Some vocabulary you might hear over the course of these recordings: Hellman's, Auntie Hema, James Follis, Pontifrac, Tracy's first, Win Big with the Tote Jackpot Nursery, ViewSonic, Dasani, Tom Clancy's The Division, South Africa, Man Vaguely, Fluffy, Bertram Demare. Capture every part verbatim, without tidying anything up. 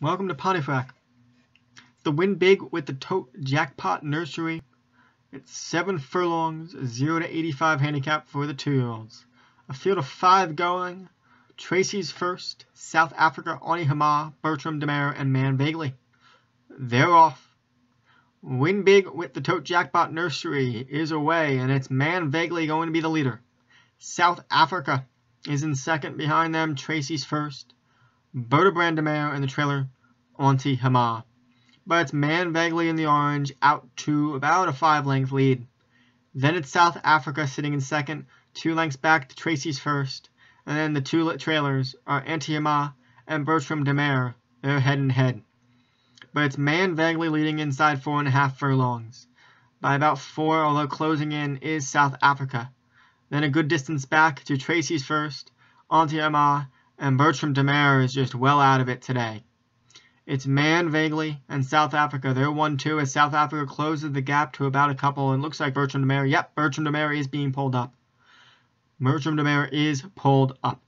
Welcome to Pontifrac, the Win Big with the Tote Jackpot Nursery. It's seven furlongs, zero to eighty-five handicap for the two-year-olds. A field of five going: Tracy's First, South Africa, Auntie Hema, Bertram Demare, and Man Vaguely. They're off. Win Big with the Tote Jackpot Nursery is away, and it's Man Vaguely going to be the leader. South Africa is in second, behind them Tracy's First, Bertram Demare in the trailer, Auntie Hema. But it's Man Vaguely in the orange, out to about a five-length lead. Then it's South Africa sitting in second, two lengths back to Tracy's First. And then the two lit trailers are Auntie Hema and Bertram Demare. They're head and head. But it's Man Vaguely leading inside four and a half furlongs. By about four, although closing in, is South Africa. Then a good distance back to Tracy's First, Auntie Hema, and Bertram Demare is just well out of it today. It's Man Vaguely and South Africa. They're one two as South Africa closes the gap to about a couple, and looks like Bertram Demare. Yep, Bertram Demare is being pulled up. Bertram Demare is pulled up.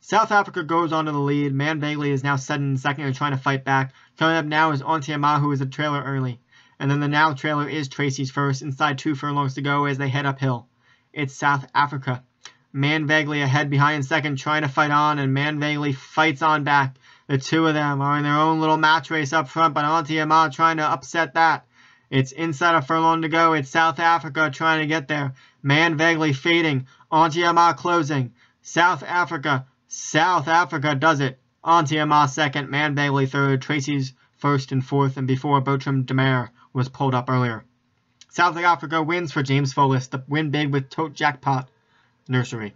South Africa goes on to the lead. Man Vaguely is now sudden in second and trying to fight back. Coming up now is Auntie Hema, who is a trailer early. And then the now trailer is Tracy's First, inside two furlongs to go as they head uphill. It's South Africa. Man Vaguely ahead, behind in second, trying to fight on, and Man Vaguely fights on back. The two of them are in their own little match race up front, but Auntie Hema trying to upset that. It's inside a furlong to go. It's South Africa trying to get there. Man Vaguely fading. Auntie Hema closing. South Africa. South Africa does it. Auntie Hema second. Man Vaguely third. Tracy's First and fourth, and before Bertram Demare was pulled up earlier. South Africa wins for James Follis, the Win Big with Tote Jackpot Nursery.